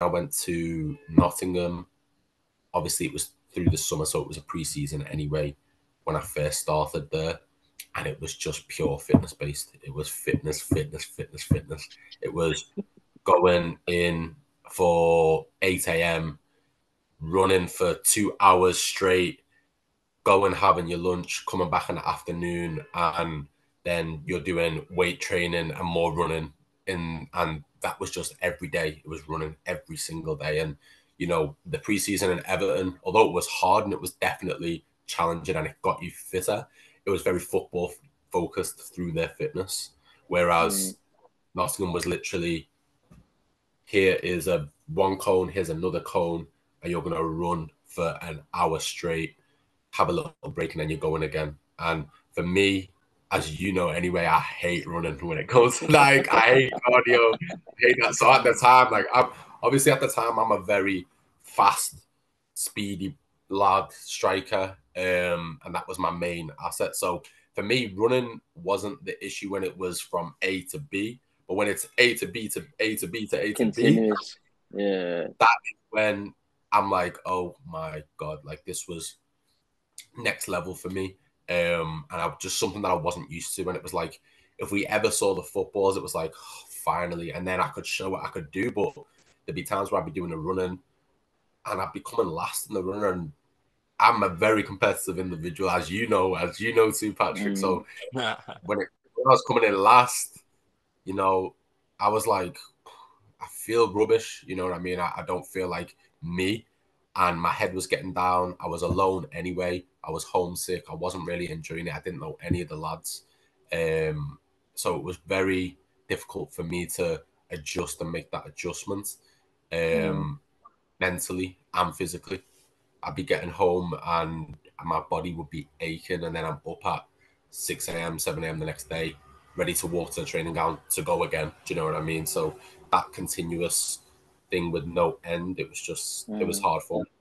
I went to Nottingham. Obviously, it was through the summer, so it was a pre-season anyway when I first started there. And it was just pure fitness-based. It was fitness. It was going in for 8 a.m., running for 2 hours straight, going having your lunch, coming back in the afternoon, and then you're doing weight training and more running. And that was just every day. It was running every single day. And, you know, the preseason in Everton, although it was hard and it was definitely challenging and it got you fitter, it was very football-focused through their fitness, whereas Nottingham was literally, here is a one cone, here's another cone, and you're going to run for an hour straight, have a little break, and then you're going again. And for me, as you know anyway, I hate running when it comes to, like, I hate cardio, I hate that. So at the time, like, I'm a very fast, speedy lad striker, and that was my main asset. So for me, running wasn't the issue when it was from A to B, but when it's A to B to A to B to A to B, yeah, that is when I'm like, oh my God, like this was next level for me. And just something that I wasn't used to. And it was like, if we ever saw the footballs, it was like, oh, finally. And then I could show what I could do, but there'd be times where I'd be doing the running and I'd be coming last in the runner. And I'm a very competitive individual, as you know too, Patrick. So when I was coming in last, you know, I was like, I feel rubbish. You know what I mean? I don't feel like me. And my head was getting down. I was alone anyway. I was homesick. I wasn't really enjoying it. I didn't know any of the lads. So it was very difficult for me to adjust and make that adjustment mentally and physically. I'd be getting home and my body would be aching. And then I'm up at 6 a.m., 7 a.m. the next day, ready to walk to the training ground to go again. Do you know what I mean? So that continuous thing with no end, it was just, it was hard for me.